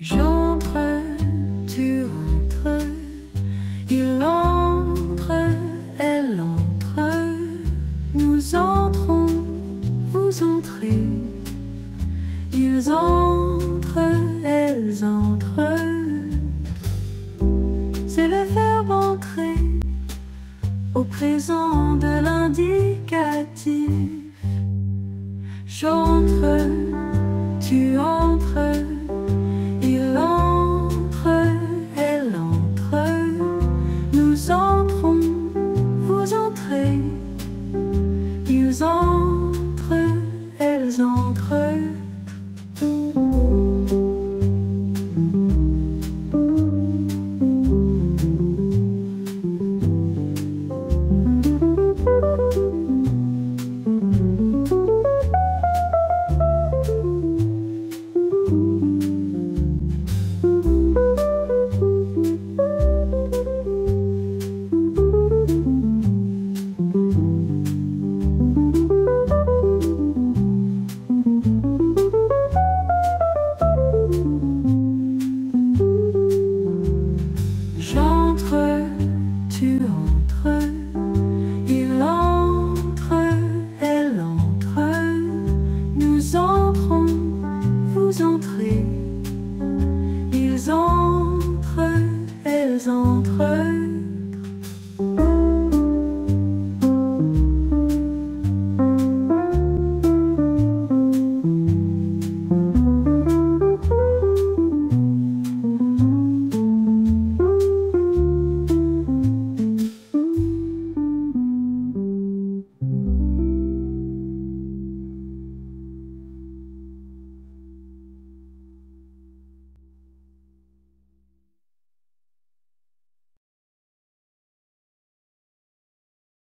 J'entre, tu entres, il entre, elle entre, nous entrons, vous entrez, ils entrent, elles entrent. C'est le verbe entrer au présent de l'indicatif. J'entre, tu entres, il entre, elle entre, nous entrons, vous entrez, ils entrent, elles entrent. Entrez, ils entrent, elles entrent.